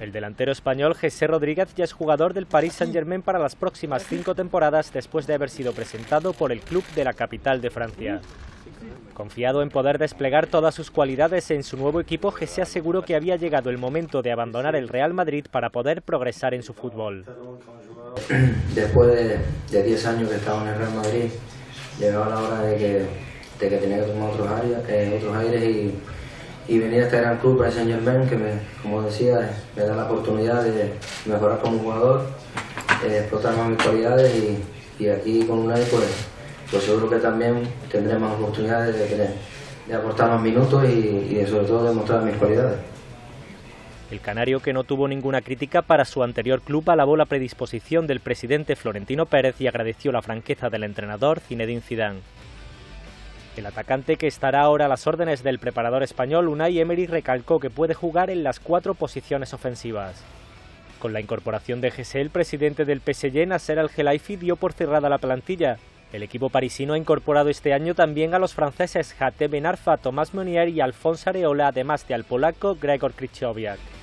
El delantero español Jesé Rodríguez ya es jugador del Paris Saint-Germain para las próximas 5 temporadas después de haber sido presentado por el club de la capital de Francia. Confiado en poder desplegar todas sus cualidades en su nuevo equipo, Jesé aseguró que había llegado el momento de abandonar el Real Madrid para poder progresar en su fútbol. Después de 10 años que estaba en el Real Madrid, llegaba la hora de que tenía que tomar otros aires y venir a este gran club, Paris Saint-Germain, que, como decía, me da la oportunidad de mejorar como jugador, explotar más mis cualidades y aquí con Unai, pues seguro que también tendré más oportunidades de aportar más minutos y sobre todo de mostrar mis cualidades. El canario, que no tuvo ninguna crítica para su anterior club, alabó la predisposición del presidente Florentino Pérez y agradeció la franqueza del entrenador Zinedine Zidane. El atacante, que estará ahora a las órdenes del preparador español Unai Emery, recalcó que puede jugar en las 4 posiciones ofensivas. Con la incorporación de Jesé, el presidente del PSG, Nasser Al-Khelaïfi, dio por cerrada la plantilla. El equipo parisino ha incorporado este año también a los franceses Hatem Ben Arfa, Tomás Mounier y Alfonso Areola, además de al polaco Grzegorz Krychowiak.